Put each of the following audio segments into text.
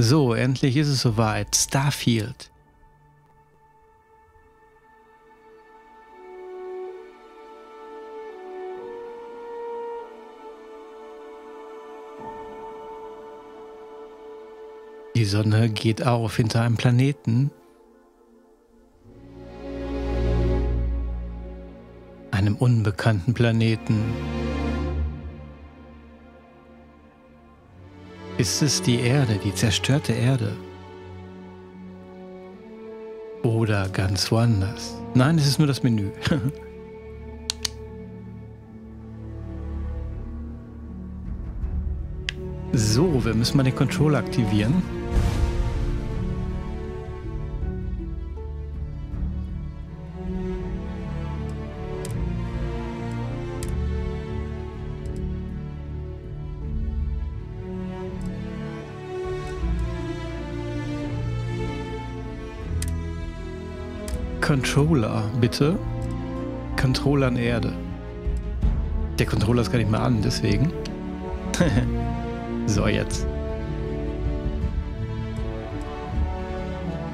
So, endlich ist es soweit. Starfield. Die Sonne geht auf hinter einem Planeten. Einem unbekannten Planeten. Ist es die Erde, die zerstörte Erde? Oder ganz woanders? Nein, es ist nur das Menü. So, wir müssen mal den Controller aktivieren. Controller, bitte. Controller an Erde. Der Controller ist gar nicht mehr an, deswegen. So, jetzt.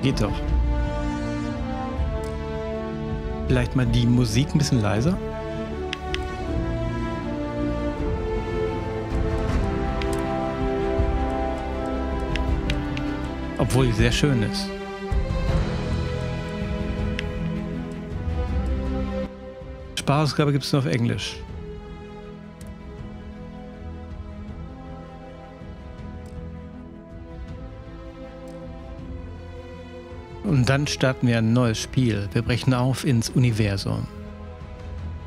Geht doch. Vielleicht mal die Musik ein bisschen leiser. Obwohl sie sehr schön ist. Sprachausgabe gibt es nur auf Englisch. Und dann starten wir ein neues Spiel. Wir brechen auf ins Universum.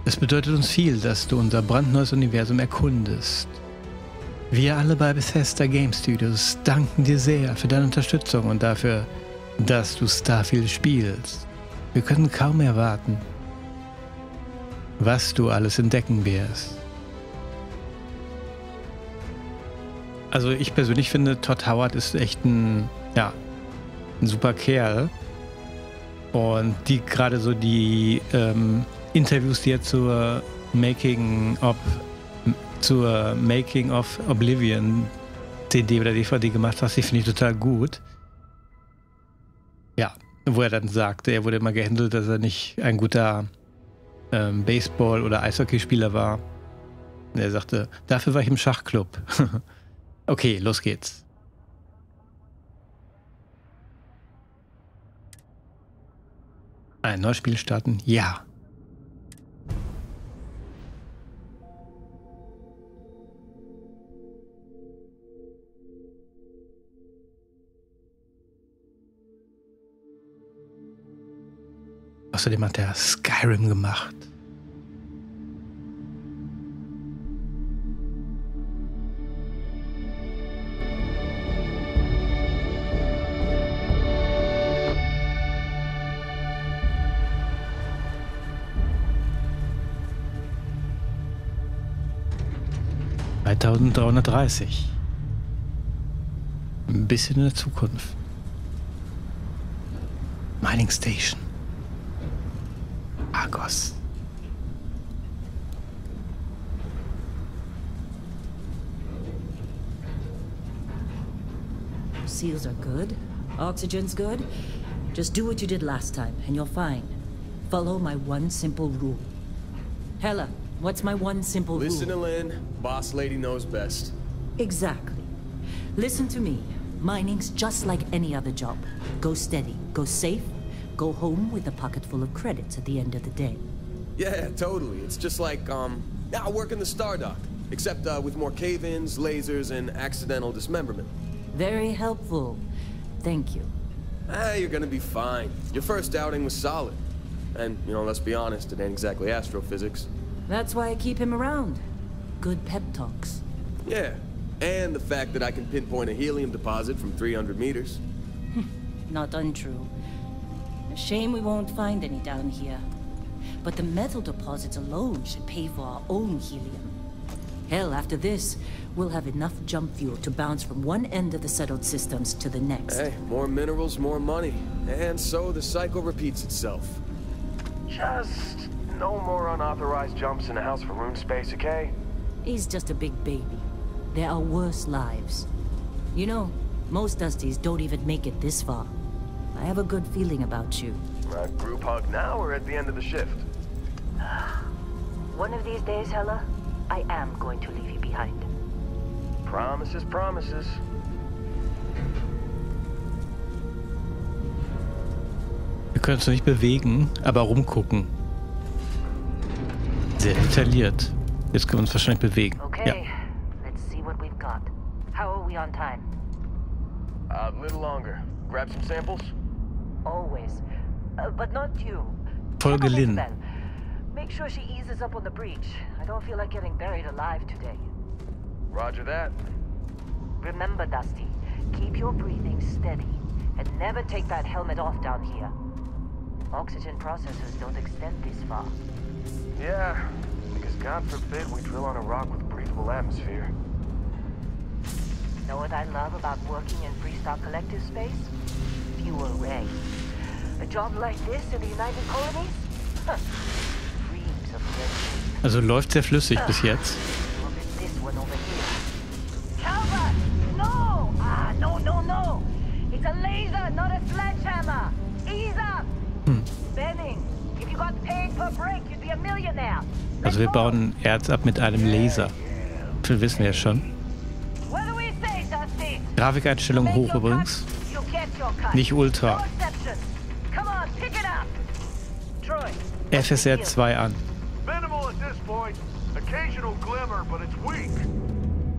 Es bedeutet uns viel, dass du unser brandneues Universum erkundest. Wir alle bei Bethesda Game Studios danken dir sehr für deine Unterstützung und dafür, dass du Starfield spielst. Wir können kaum erwarten, was du alles entdecken wirst. Also ich persönlich finde, Todd Howard ist echt ein super Kerl. Und die gerade so die Interviews, die er zur Making of Oblivion CD oder DVD gemacht hat, die finde ich total gut. Ja, wo er dann sagte, er wurde immer gehandelt, dass er nicht ein guter Baseball- oder Eishockeyspieler war. Und er sagte, dafür war ich im Schachclub. Okay, los geht's. Ein neues Spiel starten? Ja. Außerdem hat er Skyrim gemacht. Ein bisschen in der Zukunft. Mining Station. Argos. Seals are good. Oxygen's good. Just do what you did last time and you'll find. Follow my one simple rule. Hella, what's my one simple rule? Listen to Lynn. Boss lady knows best. Exactly. Listen to me. Mining's just like any other job. Go steady. Go safe. Go home with a pocket full of credits at the end of the day. Yeah, totally. It's just like, I work in the Star Dock. Except with more cave-ins, lasers, and accidental dismemberment. Very helpful. Thank you. Ah, you're gonna be fine. Your first outing was solid. And, you know, let's be honest, it ain't exactly astrophysics. That's why I keep him around. Good pep talks. Yeah, and the fact that I can pinpoint a helium deposit from 300 meters. Not untrue. Shame we won't find any down here. But the metal deposits alone should pay for our own helium. Hell, after this, we'll have enough jump fuel to bounce from one end of the settled systems to the next. Hey, more minerals, more money. And so the cycle repeats itself. Just no more unauthorized jumps in the house for room space, okay? He's just a big baby. There are worse lives. You know, Most Dusties don't even make it this far. I have a good feeling about you. Group hug now or at the end of the shift? One of these days, Hella, I am going to leave you behind. Promises, promises. Wir können uns nicht bewegen, aber rumgucken. Sehr detailliert. Jetzt können wir uns wahrscheinlich bewegen. Okay, ja. Let's see what we've got. How are we on time? A little longer. Grab some samples? Always. But not you. Folge Lynn. Make sure she eases up on the breach. I don't feel like getting buried alive today. Roger that. Remember, Dusty, keep your breathing steady and never take that helmet off down here. Oxygen processors don't extend this far. Yeah, because God forbid we drill on a rock with breathable atmosphere. Know what I love about working in Freestar Collective space? Fewer rays. A job like this in the United Colonies? Dreams of rain. Also läuft sehr flüssig bis jetzt. Calvert! No! Ah, no, no, no! It's a laser, not a sledgehammer! Ease up! Benning, if you got paid per break, you'd be a millionaire. Also wir bauen Erz ab mit einem Laser. Viel wissen wir ja schon. Grafikeinstellung hoch übrigens. Nicht Ultra. FSR 2 an. Occasional glimmer, but it's weak.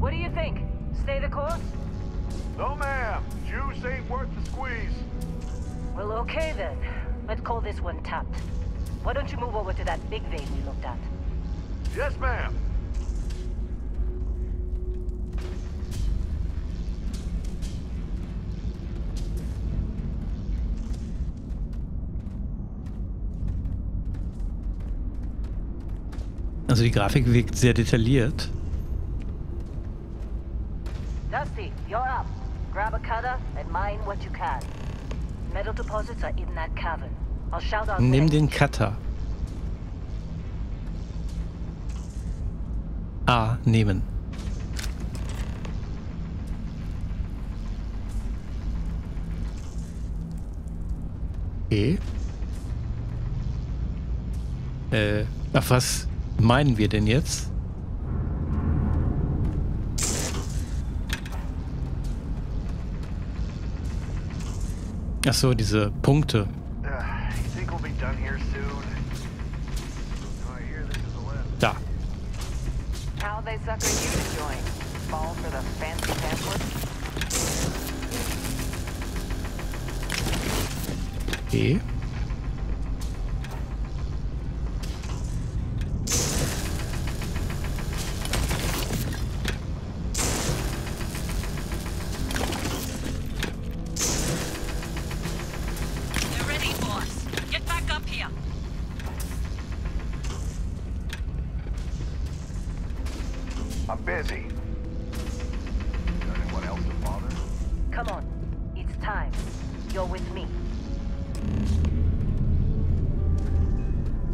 What do you think? Stay the course? No, ma'am. Juice ain't worth the squeeze. Well, okay then. Let's call this one tapped. Why don't you move over to that big vein we looked at? Yes, ma'am. Also die Grafik wirkt sehr detailliert. Dusty, you're up. Grab a cutter and mine what you can. Metal deposits are in that cavern. I'll shout out. Nimm den Cutter. A nehmen. E. Ach was? Meinen wir denn jetzt? Ach so, diese Punkte. Da. Okay.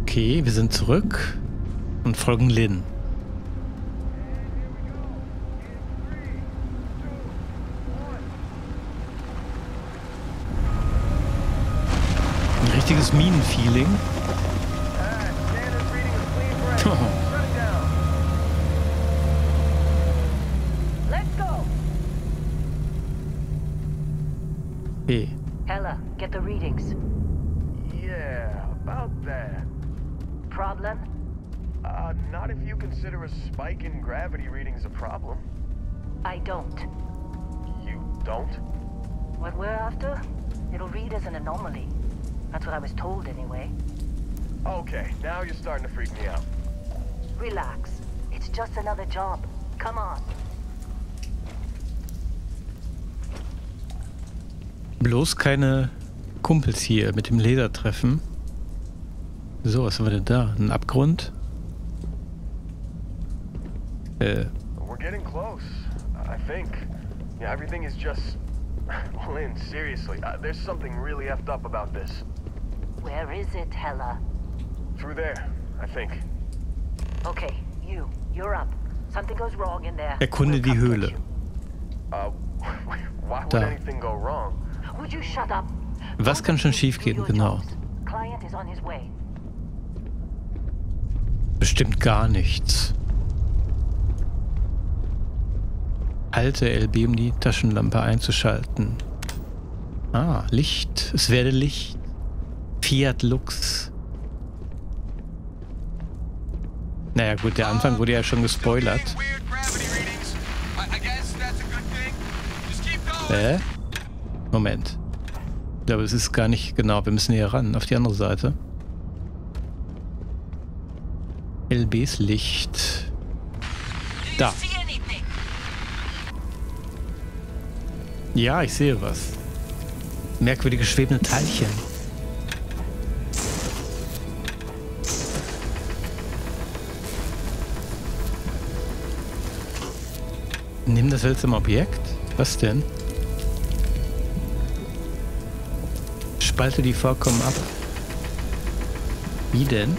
Okay, wir sind zurück und folgen Lynn. Ein richtiges Minenfeeling. Oh. Okay. Hella, get the readings. Yeah, about that. Problem? Not if you consider a spike in gravity readings a problem. I don't. You don't? What we're after? It'll read as an anomaly. That's what I was told anyway. Okay, now you're starting to freak me out. Relax. It's just another job. Come on. Bloß keine Kumpels hier mit dem Laser treffen. So, was haben wir denn da? Ein Abgrund? We're getting close, I think. Yeah, everything is just... Lynn, seriously, there's something really effed up about this. Where is it, Hella? Through there, I think. Okay, you're up. Something goes wrong in there. Erkunde die Höhle. Da. Was kann schon schief gehen, genau? Bestimmt gar nichts. Halte LB, um die Taschenlampe einzuschalten. Ah, Licht. Es werde Licht. Fiat Lux. Naja gut, der Anfang wurde ja schon gespoilert. Moment. Ich glaube, es ist gar nicht genau. Wir müssen hier ran, auf die andere Seite. LBs Licht. Da. Ja, ich sehe was. Merkwürdige schwebende Teilchen. Nimm das seltsame Objekt? Was denn? Spalte die Vorkommen ab. Wie denn?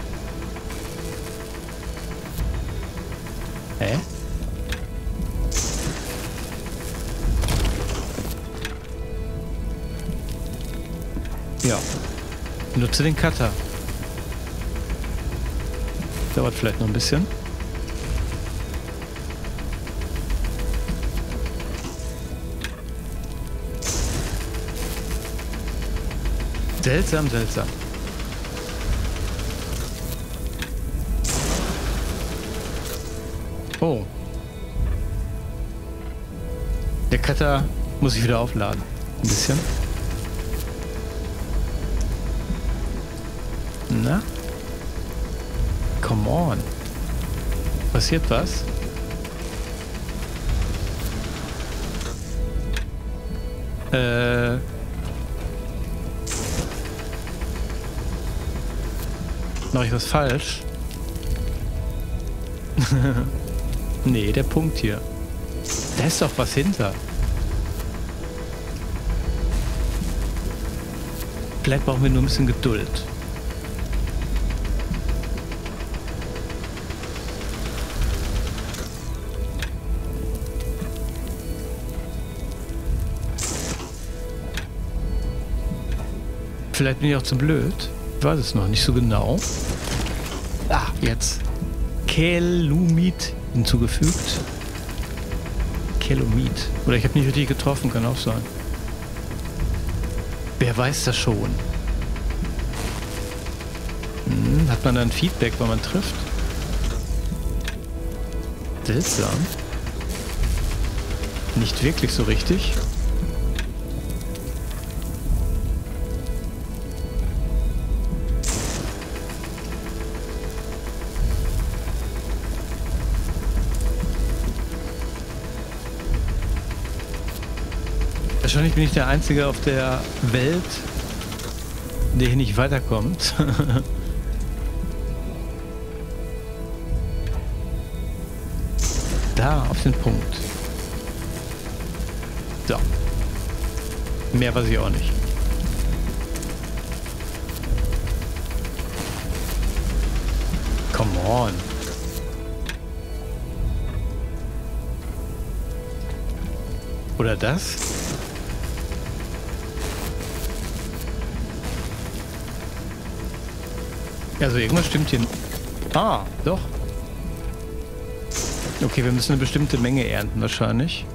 Ja. Nutze den Cutter. Dauert vielleicht noch ein bisschen. Seltsam, seltsam. Oh. Der Cutter muss ich wieder aufladen. Ein bisschen. Na? Come on. Passiert was? Mache ich was falsch? Nee, der Punkt hier. Da ist doch was hinter. Vielleicht brauchen wir nur ein bisschen Geduld. Vielleicht bin ich auch zu blöd. Ich weiß es noch nicht so genau. Ah, jetzt. Kelumit hinzugefügt. Kelumit. Oder ich habe nicht richtig getroffen, kann auch sein. Wer weiß das schon? Hm, hat man dann Feedback, wenn man trifft? Seltsam. Nicht wirklich so richtig. Wahrscheinlich bin ich der Einzige auf der Welt, der hier nicht weiterkommt. Da, auf den Punkt. So. Mehr weiß ich auch nicht. Come on. Oder das? Also irgendwas stimmt hier. Ah, doch. Okay, wir müssen eine bestimmte Menge ernten wahrscheinlich.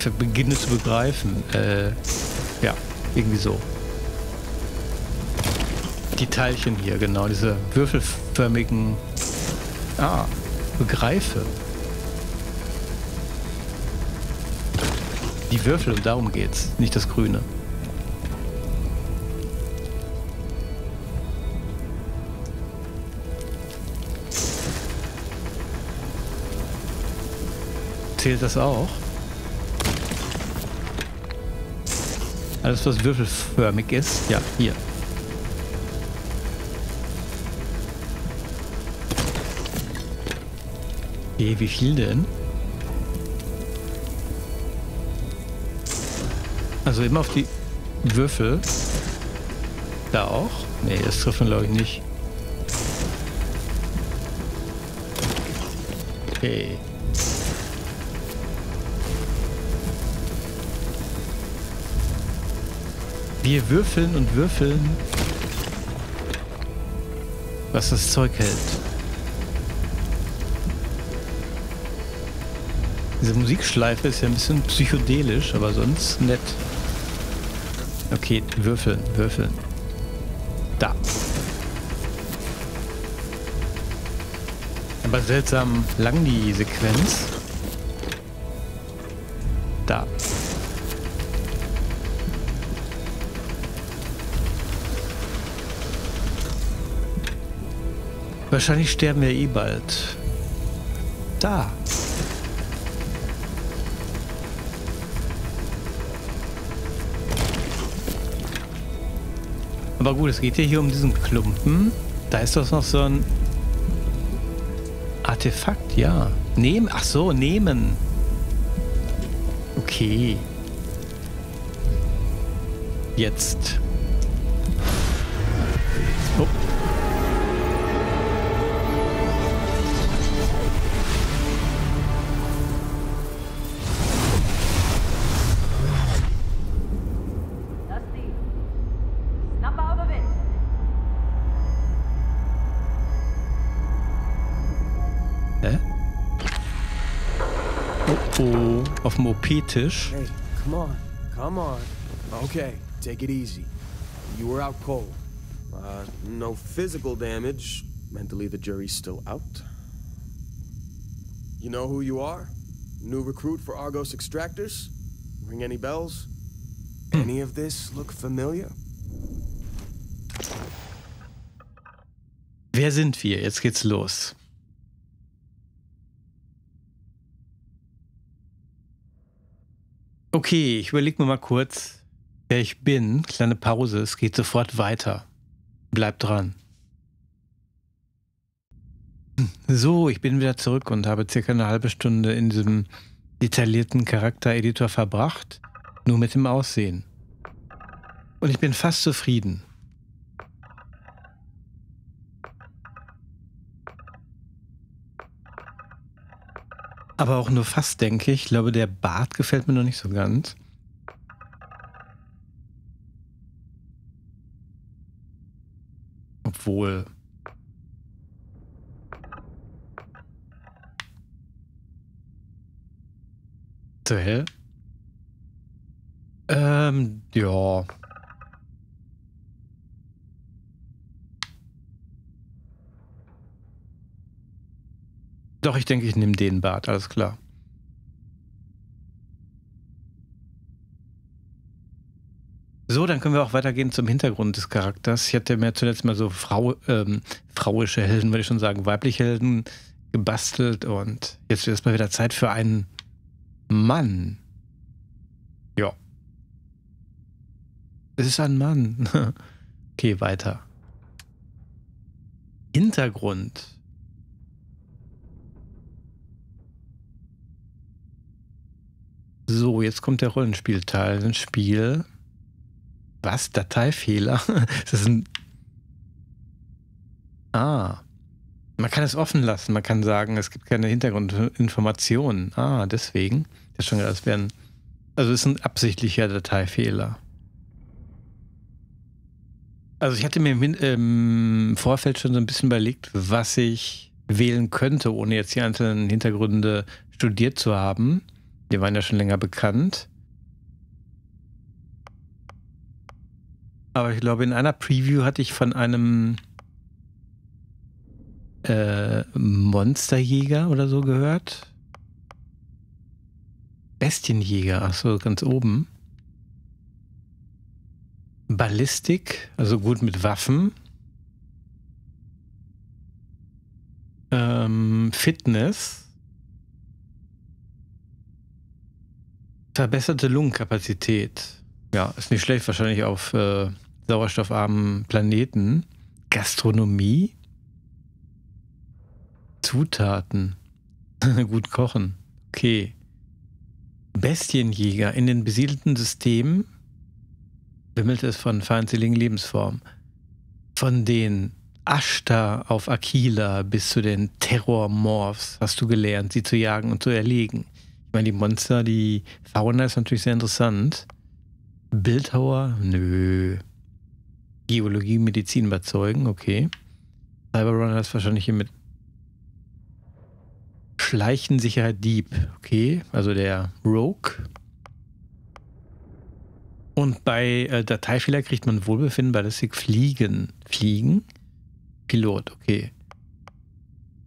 Ich beginne zu begreifen. Ja, irgendwie so. Die Teilchen hier, genau. Diese würfelförmigen... Ah, begreife. Die Würfel, und darum geht's. Nicht das Grüne. Zählt das auch? Alles, was würfelförmig ist? Ja, hier. Okay, wie viel denn? Also immer auf die Würfel. Da auch? Nee, das trifft man glaube ich nicht. Okay. Wir würfeln und würfeln, was das Zeug hält. Diese Musikschleife ist ja ein bisschen psychedelisch, aber sonst nett. Okay, würfeln, würfeln. Da. Aber seltsam lang die Sequenz. Da. Wahrscheinlich sterben wir eh bald. Da. Aber gut, es geht ja hier um diesen Klumpen. Da ist doch noch so ein Artefakt, ja. Nehmen, ach so, nehmen. Okay. Jetzt. Oh. Auf dem OP-Tisch. Hey, come on, come on. Okay, take it easy. You were out cold. No physical damage. Mentally, the jury's still out. You know who you are? New recruit for Argos Extractors? Ring any bells? Any of this look familiar? Wer sind wir? Jetzt geht's los. Okay, ich überlege mir mal kurz, wer ich bin. Kleine Pause, es geht sofort weiter. Bleibt dran. So, ich bin wieder zurück und habe circa eine halbe Stunde in diesem detaillierten Charaktereditor verbracht. Nur mit dem Aussehen. Und ich bin fast zufrieden. Aber auch nur fast, denke ich. Ich glaube, der Bart gefällt mir noch nicht so ganz. Obwohl. Zu hell? Ja. Doch, ich denke, ich nehme den Bart, alles klar. So, dann können wir auch weitergehen zum Hintergrund des Charakters. Ich hatte mir zuletzt mal so frauische Helden, würde ich schon sagen, weibliche Helden gebastelt. Und jetzt ist erstmal wieder Zeit für einen Mann. Ja. Es ist ein Mann. Okay, weiter. Hintergrund. So, jetzt kommt der Rollenspielteil. Ein Spiel. Was? Dateifehler? Ist das ein... Ah. Man kann es offen lassen. Man kann sagen, es gibt keine Hintergrundinformationen. Ah, deswegen. Das schon gedacht, das wäre ein... Also es ist ein absichtlicher Dateifehler. Also ich hatte mir im Vorfeld schon so ein bisschen überlegt, was ich wählen könnte, ohne jetzt die einzelnen Hintergründe studiert zu haben. Die waren ja schon länger bekannt. Aber ich glaube, in einer Preview hatte ich von einem Monsterjäger oder so gehört. Bestienjäger, achso, ganz oben. Ballistik, also gut mit Waffen. Fitness. Verbesserte Lungenkapazität. Ja, ist nicht schlecht, wahrscheinlich auf sauerstoffarmen Planeten. Gastronomie. Zutaten. Gut kochen. Okay. Bestienjäger. In den besiedelten Systemen wimmelt es von feindseligen Lebensformen. Von den Ashta auf Akila bis zu den Terrormorphs hast du gelernt, sie zu jagen und zu erlegen. Ich meine, die Monster, die Fauna ist natürlich sehr interessant. Bildhauer? Nö. Geologie, Medizin überzeugen, okay. Cyberrunner ist wahrscheinlich hier mit Schleichen, Sicherheit, Dieb. Okay, also der Rogue. Und bei Dateifehler kriegt man Wohlbefinden bei lästig Fliegen. Fliegen? Pilot, okay.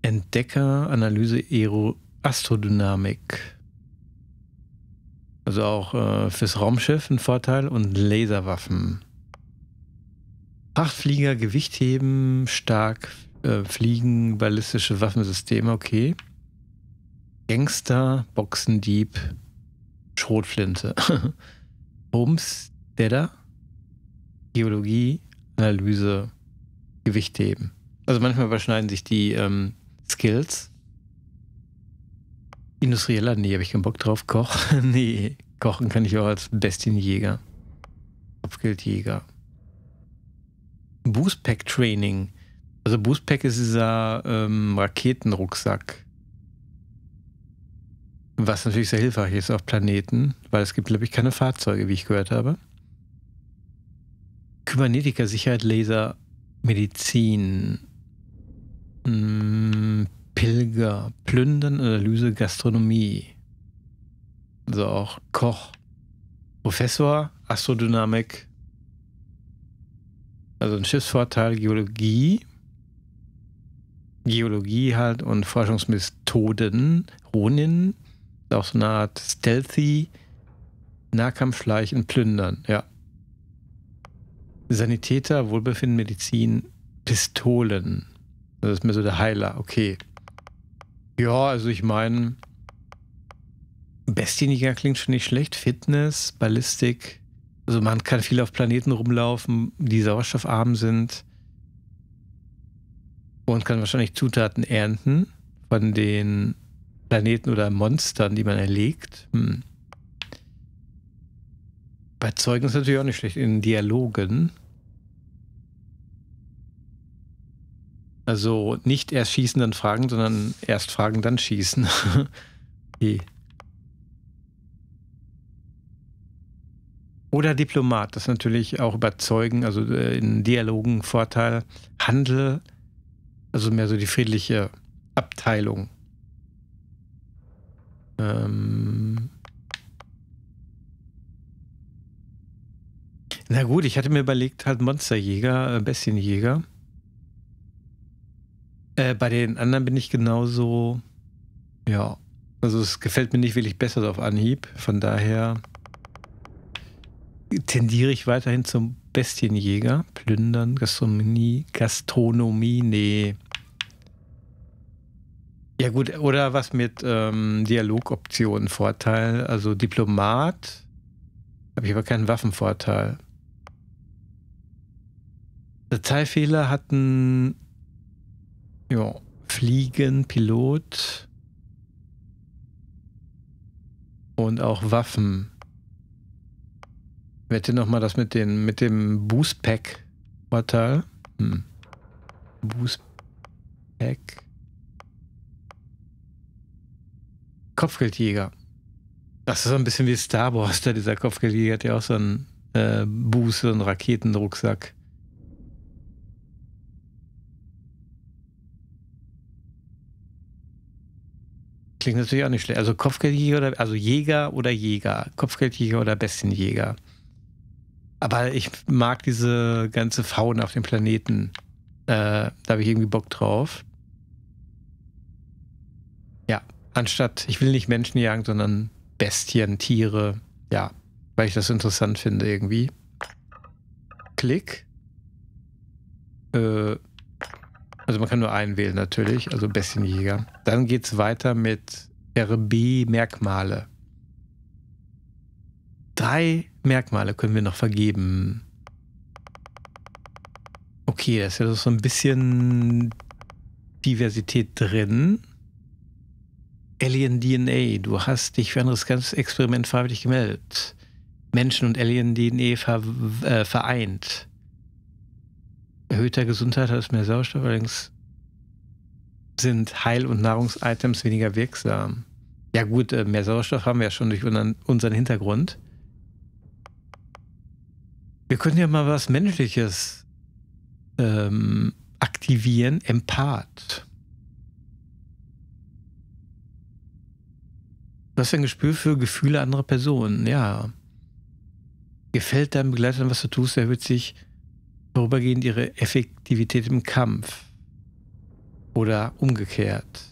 Entdecker, Analyse, Aero, Astrodynamik. Also auch fürs Raumschiff ein Vorteil und Laserwaffen. Frachtflieger, Gewichtheben, stark fliegen, ballistische Waffensysteme, okay. Gangster, Boxendieb, Schrotflinte. Homesteader, Geologie, Analyse, Gewichtheben. Also manchmal überschneiden sich die Skills. Industrieller, nee, habe ich keinen Bock drauf. Koch, nee, kochen kann ich auch als Bestienjäger. Kopfgeldjäger. Boostpack Training. Also Boostpack ist dieser Raketenrucksack. Was natürlich sehr hilfreich ist auf Planeten, weil es gibt, glaube ich, keine Fahrzeuge, wie ich gehört habe. Kybernetiker, Sicherheit, Laser, Medizin. Pilger, Plündern, Analyse, Gastronomie. Also auch Koch. Professor, Astrodynamik. Also ein Schiffsvorteil, Geologie. Geologie halt und Forschungsmethoden. Ronin, auch so eine Art Stealthy. Nahkampf, Schleichen, Plündern, ja. Sanitäter, Wohlbefinden, Medizin, Pistolen. Das ist mir so der Heiler, okay. Ja, also ich meine, Bestienjäger klingt schon nicht schlecht. Fitness, Ballistik. Also man kann viel auf Planeten rumlaufen, die sauerstoffarm sind. Und kann wahrscheinlich Zutaten ernten von den Planeten oder Monstern, die man erlegt. Hm. Bei Zeugen ist natürlich auch nicht schlecht. In Dialogen. Also nicht erst schießen, dann fragen, sondern erst fragen, dann schießen. Okay. Oder Diplomat, das ist natürlich auch überzeugen, also in Dialogen Vorteil. Handel, also mehr so die friedliche Abteilung. Na gut, ich hatte mir überlegt, halt Monsterjäger, Bestienjäger. Bei den anderen bin ich genauso, ja, also es gefällt mir nicht wirklich besser auf Anhieb, von daher tendiere ich weiterhin zum Bestienjäger. Plündern, Gastronomie, nee. Ja gut, oder was mit Dialogoptionen, Vorteil, also Diplomat, habe ich aber keinen Waffenvorteil. Dateifehler hatten, ja, Fliegen, Pilot und auch Waffen. Wette nochmal das mit, mit dem Boostpack-Vorteil. Hm. Boostpack. Kopfgeldjäger. Das ist so ein bisschen wie Star Wars, da dieser Kopfgeldjäger hat ja auch so einen Boost, so einen Raketenrucksack. Klingt natürlich auch nicht schlecht. Also Kopfgeldjäger oder, also Jäger oder Jäger. Kopfgeldjäger oder Bestienjäger. Aber ich mag diese ganze Fauna auf dem Planeten. Da habe ich irgendwie Bock drauf. Ja, anstatt, ich will nicht Menschen jagen, sondern Bestien, Tiere. Ja, weil ich das interessant finde irgendwie. Klick. Also man kann nur einen wählen natürlich, also Bestienjäger. Dann geht es weiter mit RB-Merkmale. 3 Merkmale können wir noch vergeben. Okay, da ist ja so ein bisschen Diversität drin. Alien DNA, du hast dich für ein riskantes Experiment freiwillig gemeldet. Menschen und Alien DNA vereint. Erhöhter Gesundheit, hat mehr Sauerstoff, allerdings sind Heil- und Nahrungsitems weniger wirksam. Ja gut, mehr Sauerstoff haben wir ja schon durch unseren Hintergrund. Wir können ja mal was Menschliches aktivieren. Empath. Du hast ein Gespür für Gefühle anderer Personen. Ja. Gefällt deinem Begleiter, was du tust, erhöht sich vorübergehend ihre Effektivität im Kampf. Oder umgekehrt.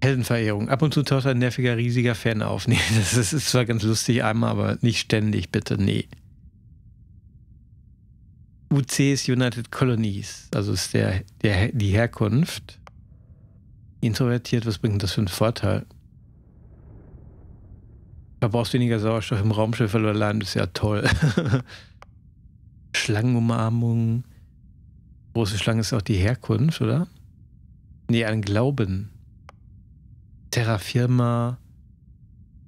Heldenverehrung. Ab und zu taucht ein nerviger, riesiger Fan auf. Nee, das ist zwar ganz lustig einmal, aber nicht ständig, bitte. Nee. UCs, United Colonies. Also ist die Herkunft. Introvertiert, was bringt das für einen Vorteil? Verbrauchst weniger Sauerstoff im Raumschiff, weil du allein bist, ja toll. Schlangenumarmung. Große Schlange ist auch die Herkunft, oder? Nee, an Glauben. Terra Firma.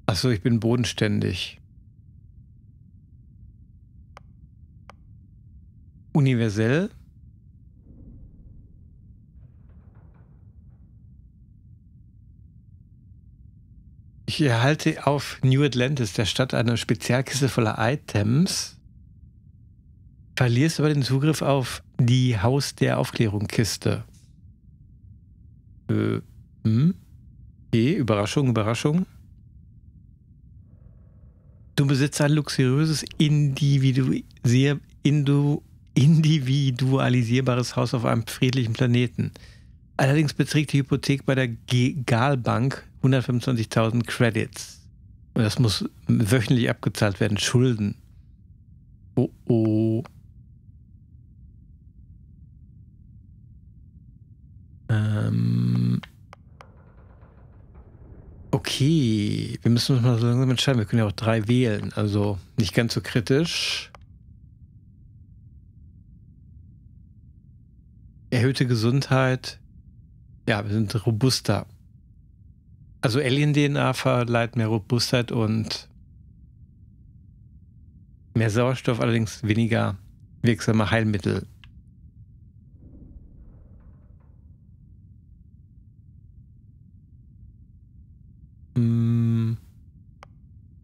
Achso, ich bin bodenständig. Universell. Ich erhalte auf New Atlantis, der Stadt, eine Spezialkiste voller Items. Verlierst aber den Zugriff auf die Haus der Aufklärung-Kiste. Okay, Überraschung, Überraschung. Du besitzt ein luxuriöses, individualisierbares Haus auf einem friedlichen Planeten. Allerdings beträgt die Hypothek bei der Galbank 125.000 Credits. Und das muss wöchentlich abgezahlt werden. Schulden. Oh oh. Okay. Wir müssen uns mal so langsam entscheiden. Wir können ja auch 3 wählen. Also nicht ganz so kritisch. Erhöhte Gesundheit. Ja, wir sind robuster. Also Alien-DNA verleiht mehr Robustheit und mehr Sauerstoff, allerdings weniger wirksame Heilmittel.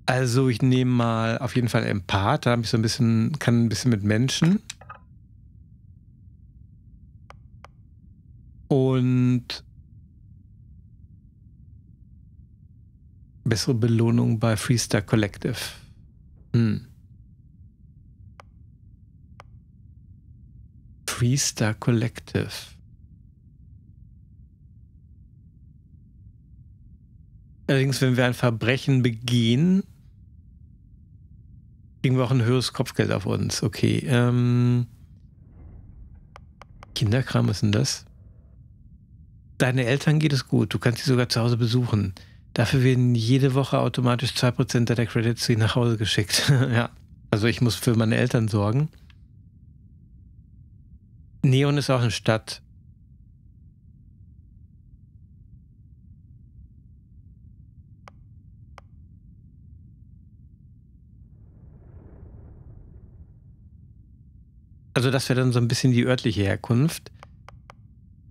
Also ich nehme mal auf jeden Fall Empath, da habe ich so ein bisschen, kann ein bisschen mit Menschen. Und bessere Belohnung bei Freestar Collective. Freestar Collective. Allerdings, wenn wir ein Verbrechen begehen, kriegen wir auch ein höheres Kopfgeld auf uns. Okay. Kinderkram, was ist denn das? Deine Eltern geht es gut. Du kannst sie sogar zu Hause besuchen. Dafür werden jede Woche automatisch 2% der Credits zu ihnen nach Hause geschickt. Ja, also ich muss für meine Eltern sorgen. Neon ist auch eine Stadt. Also das wäre dann so ein bisschen die örtliche Herkunft.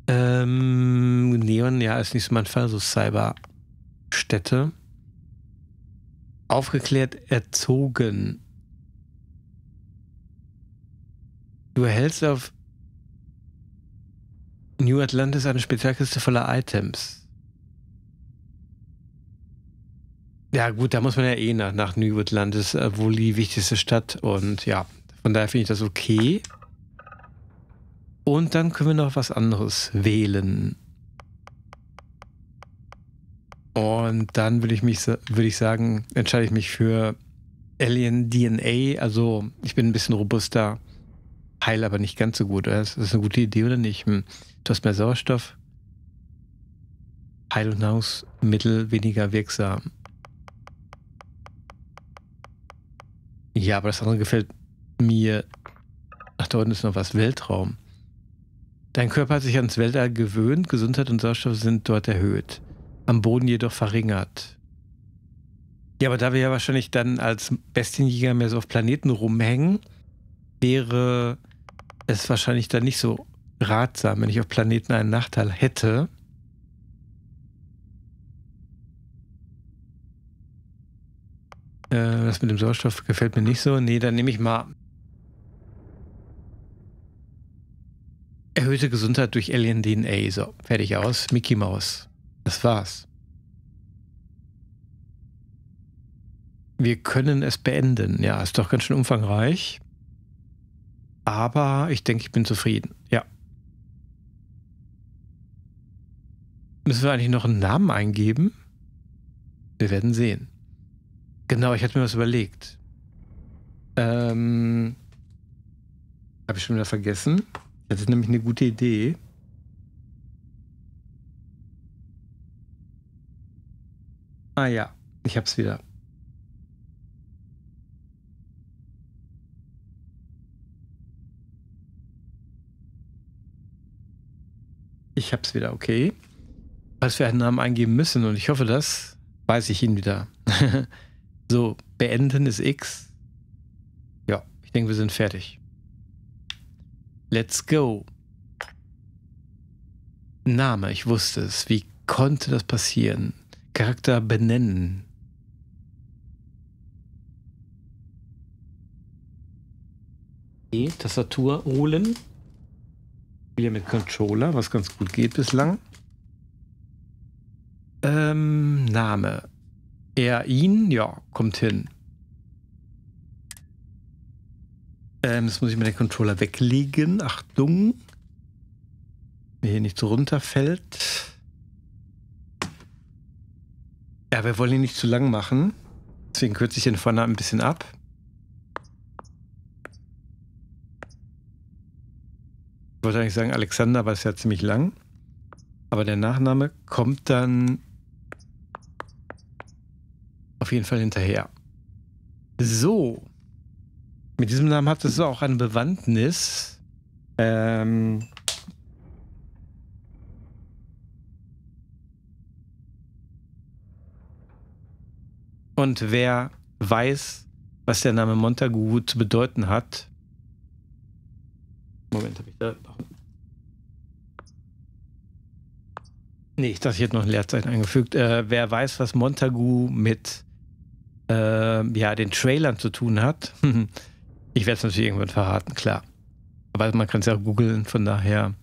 Neon, ja, ist nicht so mein Fall, so Cyber. Städte. Aufgeklärt, erzogen. Du erhältst auf New Atlantis eine Spezialkiste voller Items. Ja gut, da muss man ja eh nach New Atlantis, wohl die wichtigste Stadt, und ja, von daher finde ich das okay. Und dann können wir noch was anderes wählen. Und dann würde ich sagen, entscheide ich mich für Alien DNA. Also ich bin ein bisschen robuster, heile aber nicht ganz so gut. Oder? Ist das eine gute Idee oder nicht? Du hast mehr Sauerstoff, Heil- und Nahrungsmittel weniger wirksam. Ja, aber das andere gefällt mir. Ach, da unten ist noch was, Weltraum. Dein Körper hat sich ans Weltall gewöhnt, Gesundheit und Sauerstoff sind dort erhöht. Am Boden jedoch verringert. Ja, aber da wir ja wahrscheinlich dann als Bestienjäger mehr so auf Planeten rumhängen, wäre es wahrscheinlich dann nicht so ratsam, wenn ich auf Planeten einen Nachteil hätte. Das mit dem Sauerstoff gefällt mir nicht so. Nee, dann nehme ich mal erhöhte Gesundheit durch Alien DNA. So, fertig aus. Mickey Mouse. Das war's. Wir können es beenden. Ja, ist doch ganz schön umfangreich. Aber ich denke, ich bin zufrieden. Ja. Müssen wir eigentlich noch einen Namen eingeben? Wir werden sehen. Genau, ich hatte mir was überlegt. Habe ich schon wieder vergessen. Das ist nämlich eine gute Idee. Ah ja, ich hab's wieder. Ich hab's wieder, okay. Falls wir einen Namen eingeben müssen, und ich hoffe, das weiß ich ihn wieder. So, beenden ist X. Ja, ich denke, wir sind fertig. Let's go. Name, ich wusste es. Wie konnte das passieren? Charakter benennen. Die Tastatur holen. Wieder mit Controller, was ganz gut geht bislang. Name. Er, ihn, ja, kommt hin. Jetzt muss ich mir den Controller weglegen. Achtung. Mir hier nicht so runterfällt. Ja, wir wollen ihn nicht zu lang machen. Deswegen kürze ich den vorne ein bisschen ab. Ich wollte eigentlich sagen Alexander, aber es ist ja ziemlich lang. Aber der Nachname kommt dann auf jeden Fall hinterher. So. Mit diesem Namen hat es auch eine Bewandtnis. Und wer weiß, was der Name Montagu zu bedeuten hat. Moment, habe ich da noch... Nee, ich dachte, ich hätte noch ein Leerzeichen eingefügt. Wer weiß, was Montagu mit ja, den Trailern zu tun hat. Ich werde es natürlich irgendwann verraten, klar. Aber man kann es ja auch googeln, von daher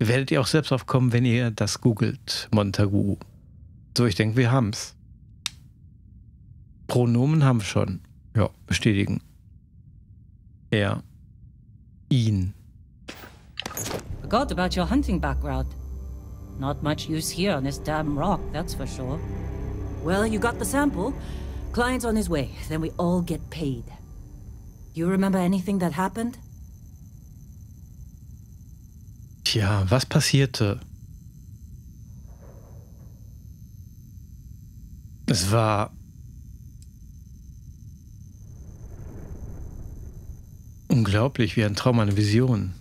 werdet ihr auch selbst drauf kommen, wenn ihr das googelt, Montagu. So, ich denke, wir haben es. Pronomen haben wir schon. Ja, bestätigen. Er. Ihn. Forgot about your hunting background. Not much use here on this damn rock, that's for sure. Well, you got the sample. Client's on his way, then we all get paid. You remember anything that happened? Tja, was passierte? Es war unglaublich, wie ein Traum, eine Vision.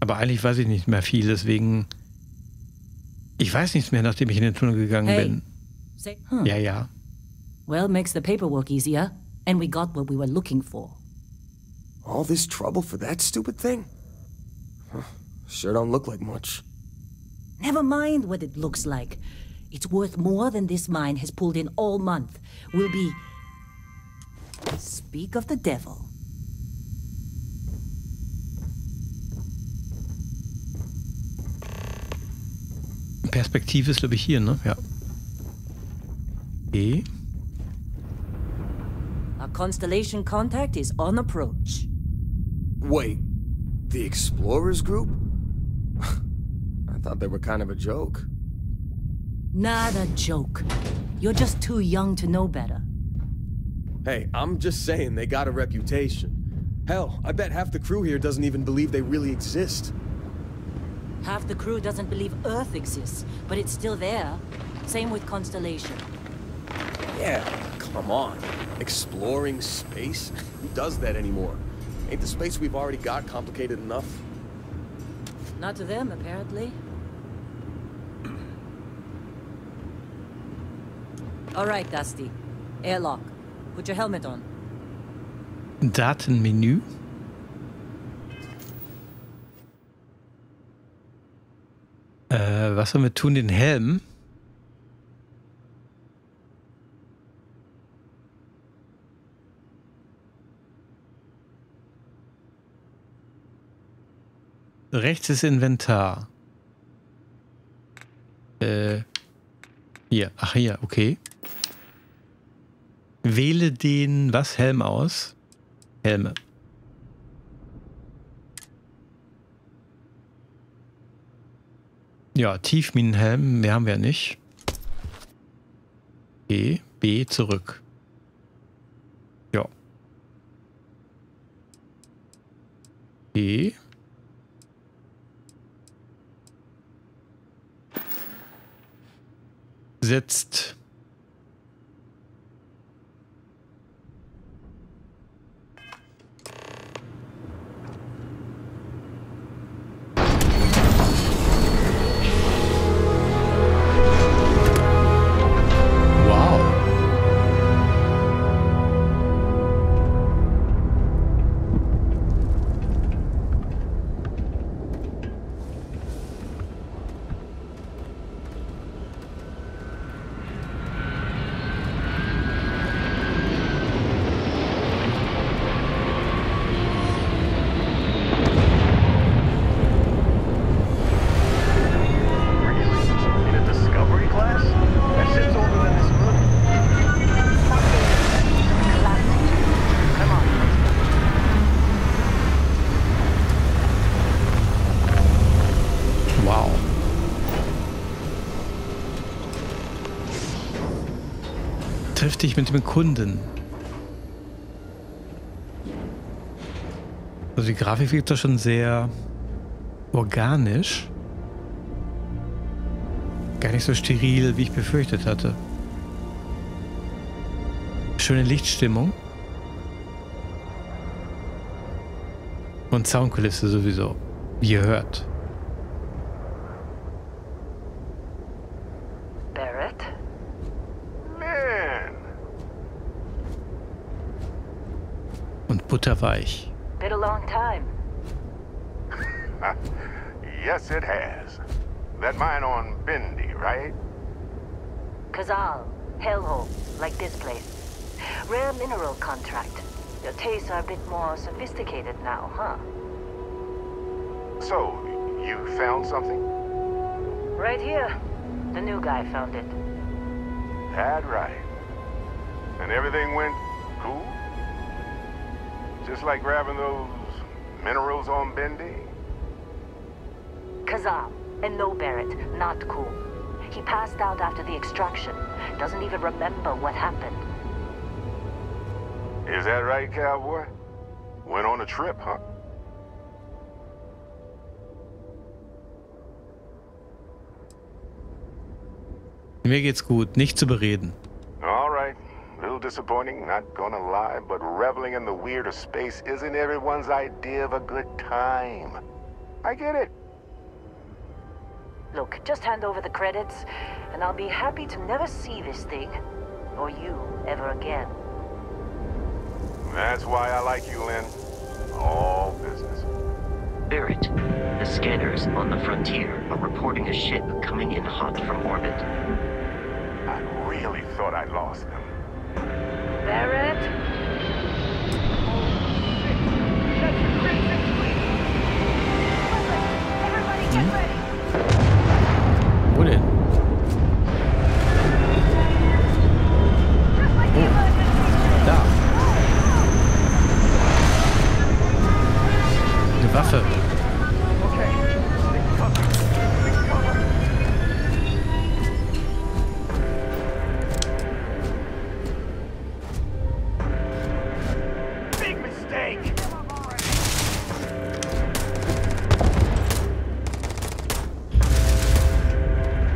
Aber eigentlich weiß ich nicht mehr viel, deswegen... Ich weiß nichts mehr, nachdem ich in den Tunnel gegangen bin. Ja, ja. Well, makes the paperwork easier. And we got what we were looking for. All this trouble for that stupid thing? Huh. Sure don't look like much. Never mind what it looks like. It's worth more than this mine has pulled in all month. We'll be... Speak of the devil. Perspektive ist, glaube ich, hier, ne? Ja. Okay. Our Constellation contact is on approach. Wait, the Explorers group? I thought they were kind of a joke. Not a joke. You're just too young to know better. Hey, I'm just saying they got a reputation. Hell, I bet half the crew here doesn't even believe they really exist. Half the crew doesn't believe Earth exists, but it's still there. Same with Constellation. Yeah, come on. Exploring space? Who does that anymore? Ain't the space we've already got complicated enough? Not to them, apparently. All right, Dusty. Airlock. Put your helmet on. Datenmenü. Was sollen wir tun? Den Helm? Rechts ist Inventar. Hier. Ach, hier. Okay. Wähle den, was? Helm aus. Helme. Ja, Tiefminenhelm. Mehr haben wir nicht. Okay. B zurück. Ja. B. Setzt. Wow. Mit dem Kunden. Also die Grafik wirkt doch schon sehr organisch. Gar nicht so steril, wie ich befürchtet hatte. Schöne Lichtstimmung. Und Soundkulisse sowieso. Wie ihr hört. Butterweich. Been a long time. Yes, it has. That mine on Bindi, right? Kazal, hellhole, like this place. Rare mineral contract. Your tastes are a bit more sophisticated now, huh? So, you found something? Right here. The new guy found it. That right. And everything went cool? Just like grabbing those minerals on Bindi? Kazal, and no Barrett, not cool. He passed out after the extraction. Doesn't even remember what happened. Is that right, cowboy? Went on a trip, huh? Mir geht's gut, nicht zu bereden. All right. A little disappointing, not gonna lie, but reveling in the weird of space isn't everyone's idea of a good time. I get it. Look, just hand over the credits, and I'll be happy to never see this thing, or you, ever again. That's why I like you, Lynn. All business. Barrett, the scanners on the frontier are reporting a ship coming in hot from orbit. I really thought I lost them. Barrett? That's the Crimson Fleet! Everybody get ready! What in? Just like the emergency! Da! Eine Waffe! Okay, take cover! Take cover!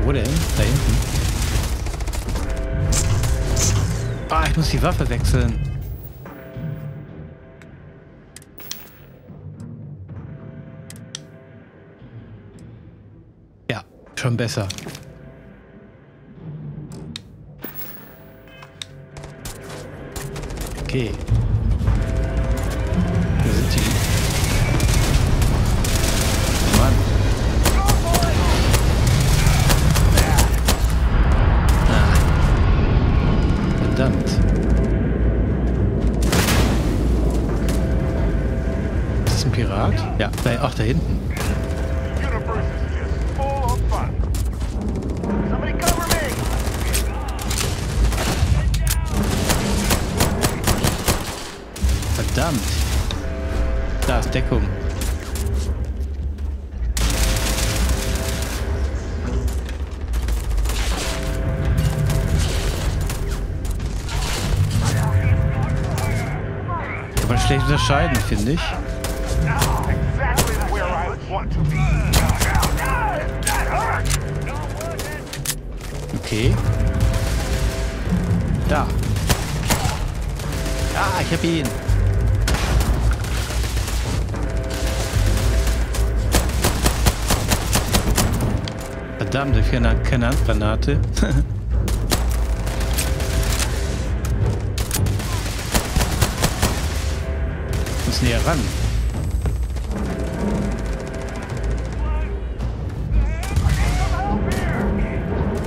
Wo denn? Da hinten. Ah, ich muss die Waffe wechseln. Ja, schon besser. Okay. Wo sind die? Verdammt. Ist das ein Pirat? Ja, ach, da hinten. auf Deckung. Kann man schlecht unterscheiden, finde ich. Okay. Da. Ah, ich hab ihn. Verdammt, ich habe keine Handgranate. Ich muss näher ran.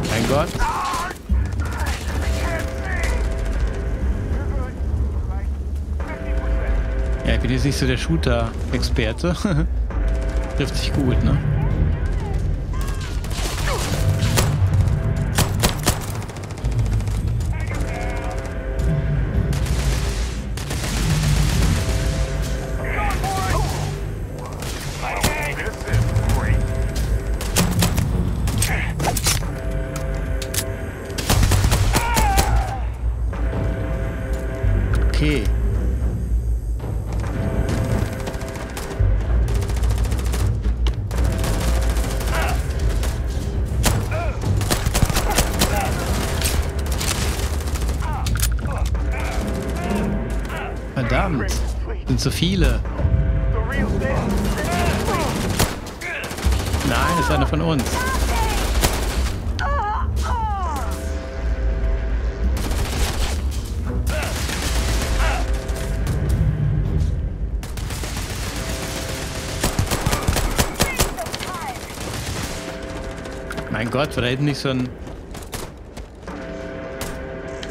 Mein Gott. Ja, ich bin jetzt nicht so der Shooter-Experte. Trifft sich gut, ne? Okay. Verdammt, sind so viele. Nein, das ist einer von uns. Mein Gott, war da hinten nicht so ein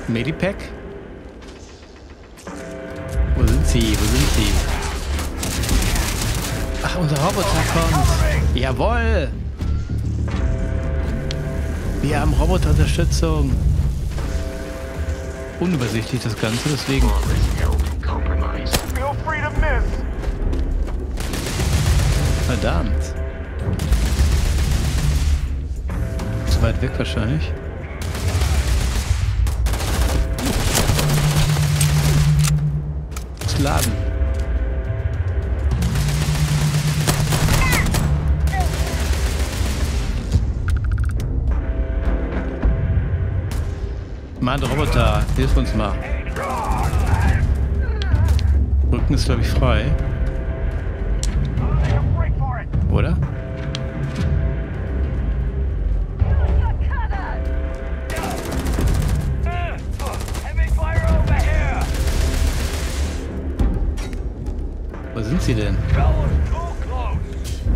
Medipack? Wo sind sie? Wo sind sie? Ach, unser Roboter kommt! Jawohl! Wir haben Roboterunterstützung! Unübersichtlich das Ganze, deswegen... Verdammt! Weit weg wahrscheinlich. Das Laden. Mann, Roboter, hilf uns mal. Rücken ist, glaube ich, frei. Oder? Wo sind sie denn?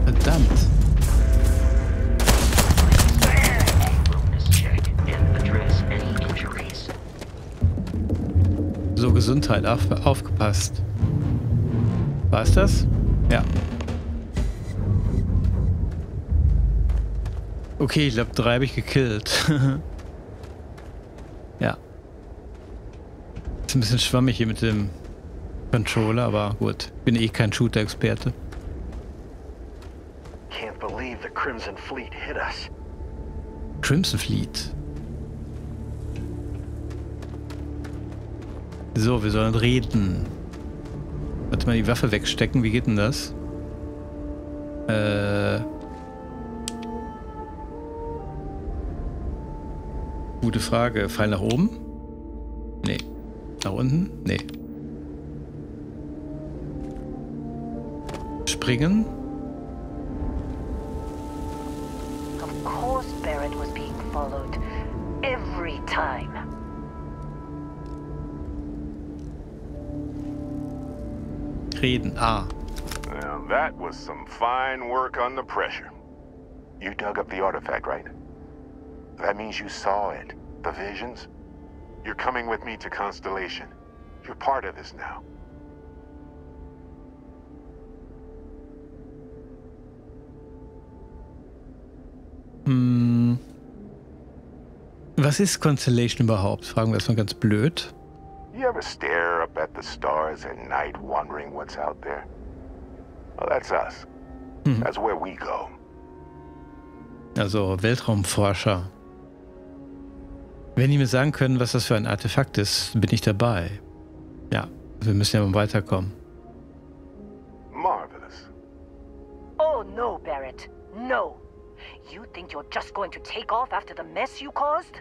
Verdammt. So, Gesundheit, aufgepasst. War's das? Ja. Okay, ich glaube 3 habe ich gekillt. Ja. Ist ein bisschen schwammig hier mit dem Controller, aber gut. Bin eh kein Shooter-Experte. Can't believe the Crimson Fleet hit us. Crimson Fleet. So, wir sollen reden. Warte mal, die Waffe wegstecken. Wie geht denn das? Gute Frage. Pfeil nach oben? Nee. Nach unten? Nee. Springen. Of course Barrett was being followed every time. Reden. Ah. Now that was some fine work on the pressure. You dug up the artifact, right? That means you saw it. The visions. You're coming with me to Constellation. You're part of this now. Was ist Constellation überhaupt? Fragen wir erstmal ganz blöd. You ever stare up at the stars at night wondering what's out there? Well, that's us. That's where we go. Also Weltraumforscher. Wenn die mir sagen können, was das für ein Artefakt ist, bin ich dabei. Ja, wir müssen ja weiterkommen. Marvelous. Oh no, Barrett. No. You think you're just going to take off after the mess you caused?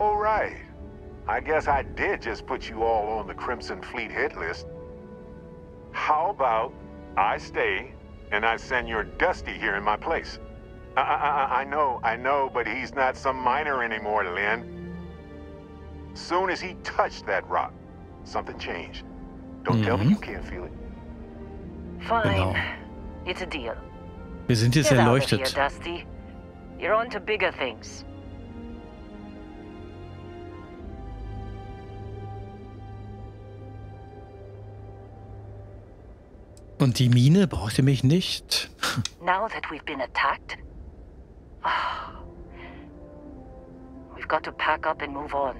All right. I guess I did just put you all on the Crimson Fleet hit list. How about I stay and I send your Dusty here in my place? I know, but he's not some miner anymore, Lynn. Soon as he touched that rock, something changed. Don't tell me you can't feel it. Fine. It's a deal. Wir sind jetzt erleuchtet. Get out of here, Dusty. You're on to bigger things. Und die Mine braucht ihr mich nicht. Now that we've been attacked, we've got to pack up and move on.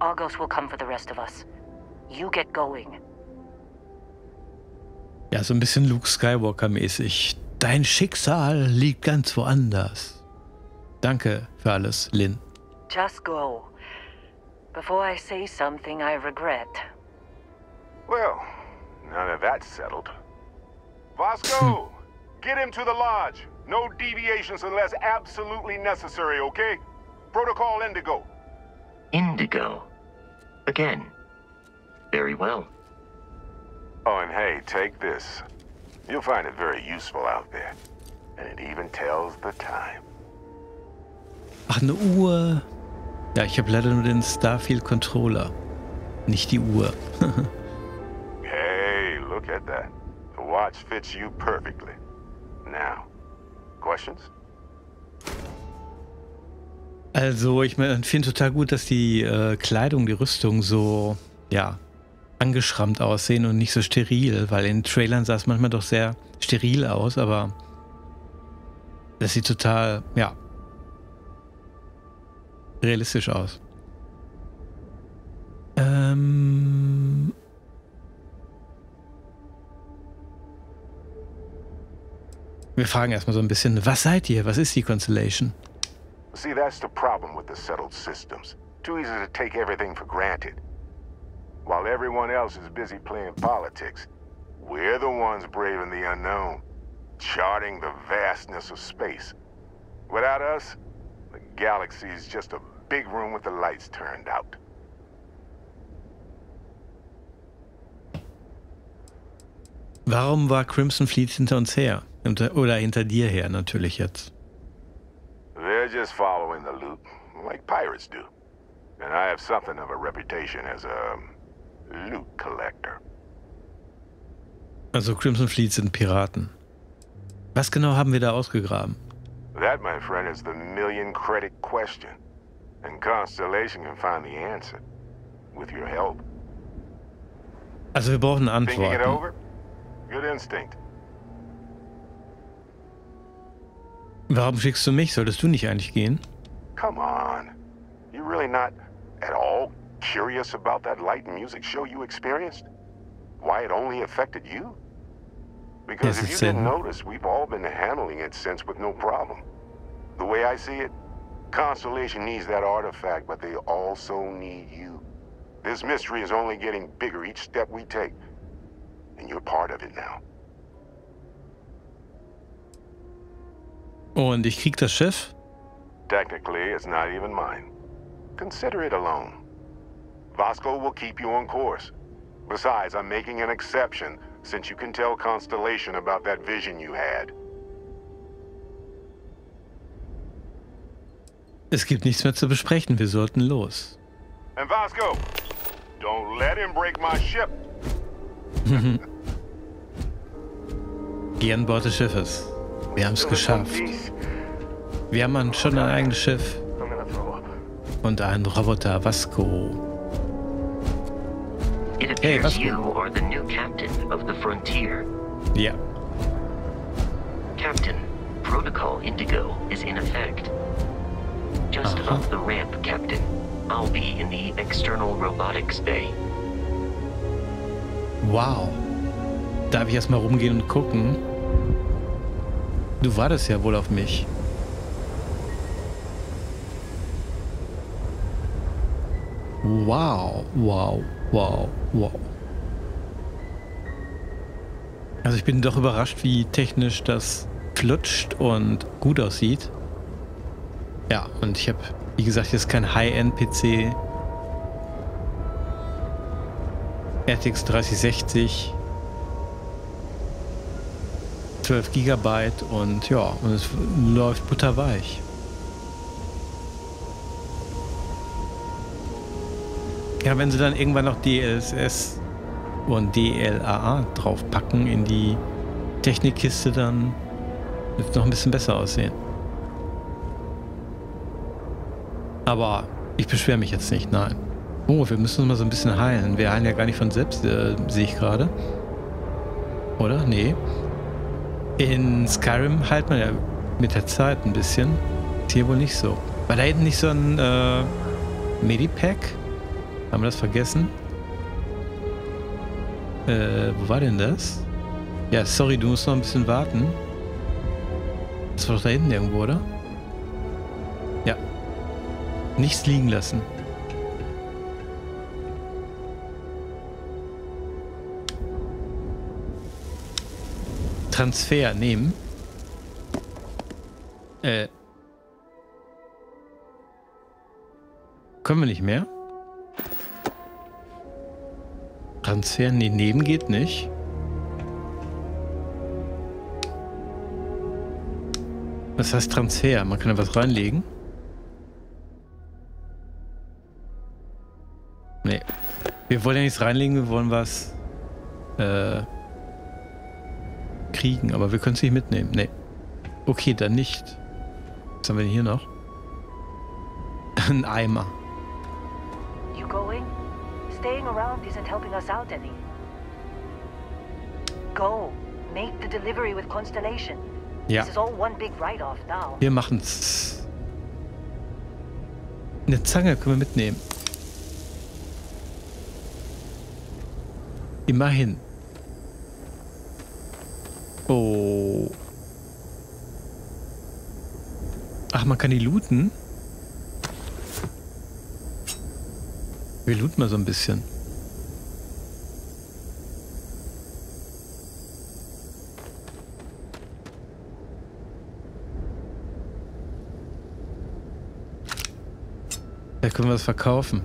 Argos will come for the rest of us. You get going. Ja, so ein bisschen Luke Skywalker-mäßig. Dein Schicksal liegt ganz woanders. Danke für alles, Lynn. Just go. Before I say something I regret. Well, none of that's settled. Vasco, get him to the lodge. No deviations unless absolutely necessary, okay? Protocol Indigo. Indigo? Again. Very well. Oh, and hey, take this. You'll find it very useful out there. And it even tells the time. Ach, eine Uhr. Ja, ich habe leider nur den Starfield Controller. Nicht die Uhr. Hey, look at that. Watch fits you perfectly. Now, questions? Also, ich meine, ich finde total gut, dass die Kleidung, die Rüstung so, ja, angeschrammt aussehen und nicht so steril, weil in Trailern sah es manchmal doch sehr steril aus, aber das sieht total, ja, realistisch aus. Wir fragen erstmal so ein bisschen, was seid ihr? Was ist die Constellation? See, that's the problem with the settled systems. Too easy to take everything for granted. While everyone else is busy playing politics, we're the ones braving the unknown, charting the vastness of space. Without us, the galaxy is just a big room with the lights turned out. Warum war Crimson Fleet hinter uns her? Oder hinter dir her natürlich jetzt. They're just following the loop, like pirates do. And I have something of a reputation as a loot collector. Also Crimson Fleet sind Piraten. Was genau haben wir da ausgegraben? That, my friend, is the million credit question. And Constellation can find the answer. With your help. Also wir brauchen Antworten. Thinking it over? Good instinct. Warum schickst du mich? Solltest du nicht eigentlich gehen? Come on. You really not at all curious about that light and music show you experienced? Why it only affected you? Because if you didn't notice, we've all been handling it since with no problem. The way I see it, Constellation needs that artifact, but they also need you. This mystery is only getting bigger each step we take. And you're part of it now. Und ich krieg das Schiff? Technically, it's not even mine. Consider it a loan. Vasco will keep you on course. Besides, I'm making an exception, since you can tell Constellation about that vision you had. Es gibt nichts mehr zu besprechen. Wir sollten los. And Vasco, don't let him break my ship. Geh an Bord des Schiffes. Wir haben es geschafft. Wir haben schon ein eigenes Schiff und einen Roboter, Vasco. Hey, Vasco. Ja. Captain, Protocol Indigo is in effect. Just above the ramp, Captain. I'll be in the external robotics bay. Wow. Darf ich erstmal rumgehen und gucken? Du wartest ja wohl auf mich. Wow, wow, wow, wow. Also ich bin doch überrascht, wie technisch das flutscht und gut aussieht. Ja, und ich habe, wie gesagt, jetzt kein High-End-PC. RTX 3060. 12 GB und ja, und es läuft butterweich. Ja, wenn sie dann irgendwann noch DLSS und DLAA draufpacken in die Technikkiste, dann wird es noch ein bisschen besser aussehen. Aber ich beschwere mich jetzt nicht, nein. Oh, wir müssen uns mal so ein bisschen heilen. Wir heilen ja gar nicht von selbst, sehe ich gerade. Oder? Nee. In Skyrim heilt man ja mit der Zeit ein bisschen. Ist hier wohl nicht so. War da hinten nicht so ein Medipack? Haben wir das vergessen? Wo war denn das? Ja, sorry, du musst noch ein bisschen warten. Das war doch da hinten irgendwo, oder? Ja. Nichts liegen lassen. Transfer nehmen. Können wir nicht mehr? Transfer, nee, nehmen geht nicht. Was heißt Transfer? Man kann da was reinlegen. Nee. Wir wollen ja nichts reinlegen, wir wollen was kriegen, aber wir können es nicht mitnehmen. Nee. Okay, dann nicht. Was haben wir denn hier noch? Ein Eimer. You going? Staying around isn't helping us out any. Go. Make the delivery with Constellation. Ja. This is all one big write-off now. Wir machen's. Eine Zange können wir mitnehmen. Immerhin. Oh. Ach, man kann die looten? Wir looten mal so ein bisschen. Da können wir das verkaufen.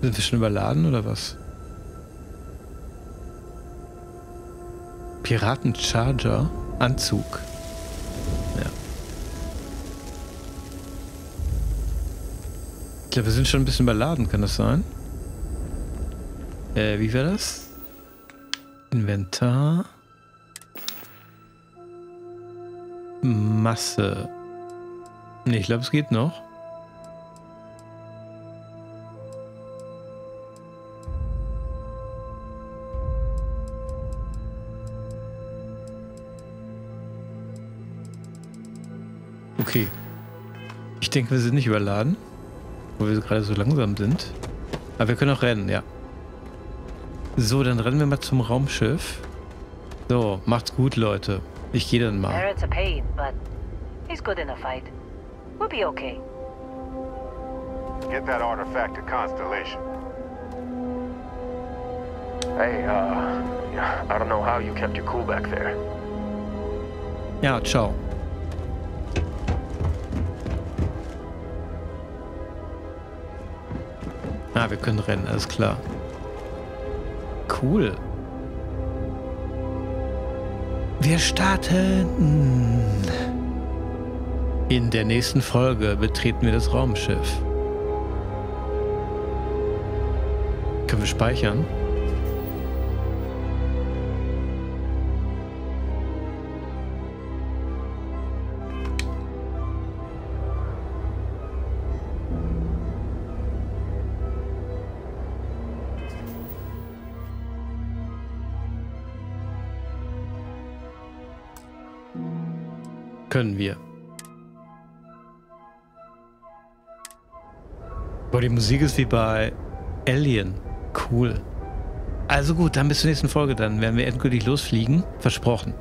Sind wir schon überladen oder was? Piratencharger, Anzug. Ja. Ich glaube, wir sind schon ein bisschen überladen, kann das sein? Wie wäre das? Inventar. Masse. Ne, ich glaube, es geht noch. Okay. Ich denke, wir sind nicht überladen, wo wir gerade so langsam sind. Aber wir können auch rennen, ja. So, dann rennen wir mal zum Raumschiff. So, macht's gut, Leute. Ich gehe dann mal. Ja, ciao. Ah, wir können rennen, alles klar. Cool. Wir starten. In der nächsten Folge betreten wir das Raumschiff. Können wir speichern? Können wir. Boah, die Musik ist wie bei Alien. Cool. Also gut, dann bis zur nächsten Folge. Dann werden wir endgültig losfliegen. Versprochen.